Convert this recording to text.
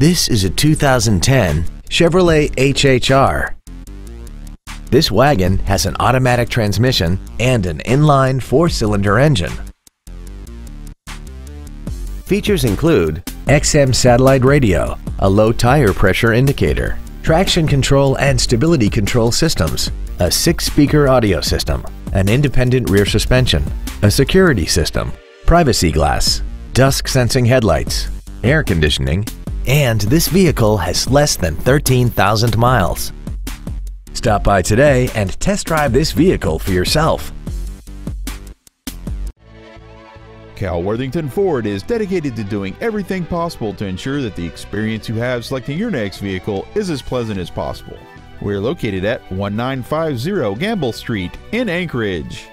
This is a 2010 Chevrolet HHR. This wagon has an automatic transmission and an inline four-cylinder engine. Features include XM satellite radio, a low tire pressure indicator, traction control and stability control systems, a 6-speaker audio system, an independent rear suspension, a security system, privacy glass, dusk sensing headlights, air conditioning, and this vehicle has less than 13,000 miles. Stop by today and test drive this vehicle for yourself. Cal Worthington Ford is dedicated to doing everything possible to ensure that the experience you have selecting your next vehicle is as pleasant as possible. We're located at 1950 Gamble Street in Anchorage.